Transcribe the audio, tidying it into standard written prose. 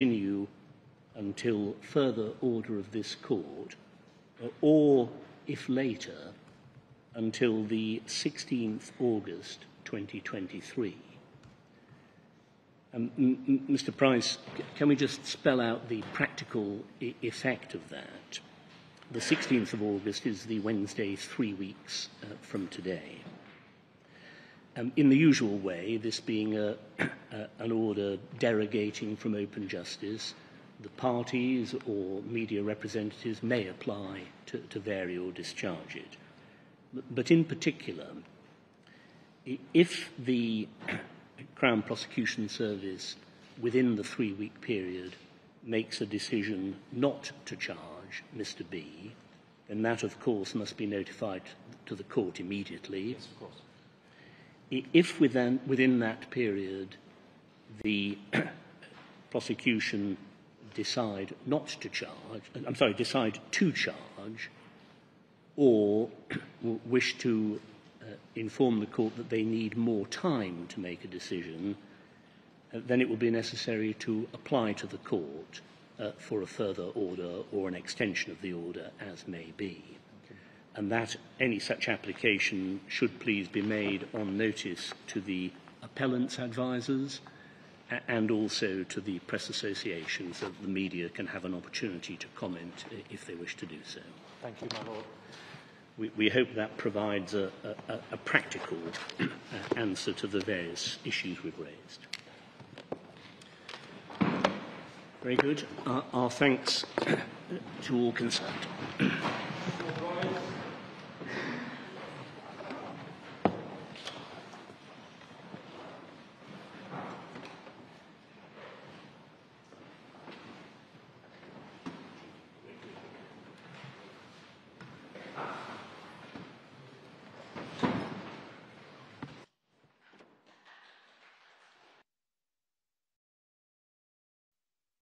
continue until further order of this court, or, if later, until the 16th August 2023. Mr. Price, can we just spell out the practical effect of that? The 16th of August is the Wednesday, 3 weeks from today. In the usual way, this being an order derogating from open justice, the parties or media representatives may apply to vary or discharge it. But in particular, if the Crown Prosecution Service within the 3 week period makes a decision not to charge Mr. B, then that, of course, must be notified to the court immediately. Yes, of course. If within that period the prosecution decide to charge, or wish to inform the court that they need more time to make a decision, then it will be necessary to apply to the court for a further order or an extension of the order, as may be. And that any such application should please be made on notice to the appellant's advisers and also to the press association, so that the media can have an opportunity to comment if they wish to do so. Thank you, my Lord. We hope that provides a practical answer to the various issues we've raised. Very good. Our thanks to all concerned.